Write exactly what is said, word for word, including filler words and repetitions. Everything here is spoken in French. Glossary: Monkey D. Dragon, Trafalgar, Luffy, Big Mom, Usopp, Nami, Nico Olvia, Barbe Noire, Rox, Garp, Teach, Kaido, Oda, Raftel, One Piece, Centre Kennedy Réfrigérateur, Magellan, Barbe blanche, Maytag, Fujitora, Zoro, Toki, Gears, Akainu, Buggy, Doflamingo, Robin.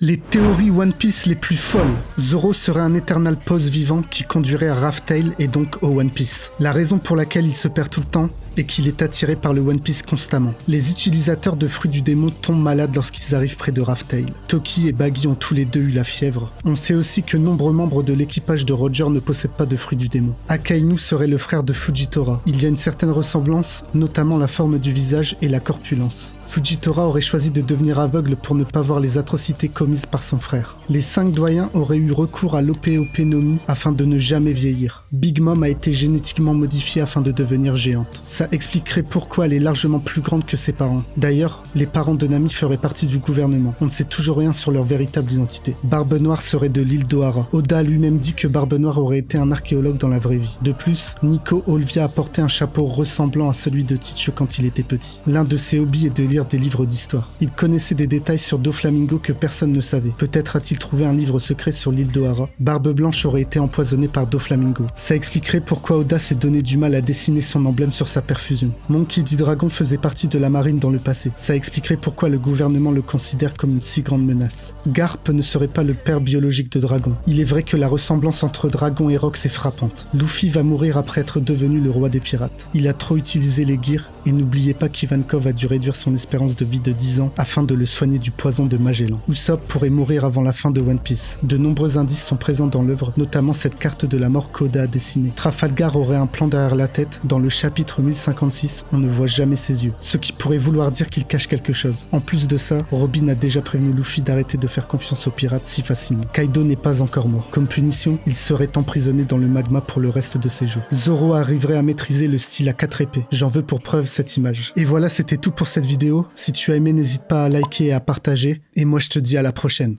Les théories One Piece les plus folles. Zoro serait un éternel pause vivant qui conduirait à Raftel et donc au One Piece. La raison pour laquelle il se perd tout le temps est qu'il est attiré par le One Piece constamment. Les utilisateurs de fruits du démon tombent malades lorsqu'ils arrivent près de Raftel. Toki et Buggy ont tous les deux eu la fièvre. On sait aussi que nombreux membres de l'équipage de Roger ne possèdent pas de fruits du démon. Akainu serait le frère de Fujitora. Il y a une certaine ressemblance, notamment la forme du visage et la corpulence. Fujitora aurait choisi de devenir aveugle pour ne pas voir les atrocités commises par son frère. Les cinq doyens auraient eu recours à l'opéopénomie afin de ne jamais vieillir. Big Mom a été génétiquement modifiée afin de devenir géante. Ça expliquerait pourquoi elle est largement plus grande que ses parents. D'ailleurs, les parents de Nami feraient partie du gouvernement. On ne sait toujours rien sur leur véritable identité. Barbe Noire serait de l'île d'Ohara. Oda a lui-même dit que Barbe Noire aurait été un archéologue dans la vraie vie. De plus, Nico Olvia a porté un chapeau ressemblant à celui de Teach quand il était petit. L'un de ses hobbies est de lire des livres d'histoire. Il connaissait des détails sur Doflamingo que personne ne savait. Peut-être a-t-il trouvé un livre secret sur l'île d'Ohara. Barbe Blanche aurait été empoisonnée par Doflamingo. Ça expliquerait pourquoi Oda s'est donné du mal à dessiner son emblème sur sa perfusion. Monkey D. Dragon faisait partie de la marine dans le passé. Ça expliquerait pourquoi le gouvernement le considère comme une si grande menace. Garp ne serait pas le père biologique de Dragon. Il est vrai que la ressemblance entre Dragon et Rox est frappante. Luffy va mourir après être devenu le roi des pirates. Il a trop utilisé les Gears et n'oubliez pas qu'Ivankov a dû réduire son espérance de vie de dix ans afin de le soigner du poison de Magellan. Usopp pourrait mourir avant la fin de One Piece. De nombreux indices sont présents dans l'œuvre, notamment cette carte de la mort qu'Oda a dessinée. Trafalgar aurait un plan derrière la tête. Dans le chapitre mille cinquante-six, on ne voit jamais ses yeux, ce qui pourrait vouloir dire qu'il cache quelque chose. En plus de ça, Robin a déjà prévenu Luffy d'arrêter de faire confiance aux pirates si facilement. Kaido n'est pas encore mort. Comme punition, il serait emprisonné dans le magma pour le reste de ses jours. Zoro arriverait à maîtriser le style à quatre épées. J'en veux pour preuve cette image. Et voilà, c'était tout pour cette vidéo. Si tu as aimé, n'hésite pas à liker et à partager. Et moi, je te dis à la prochaine.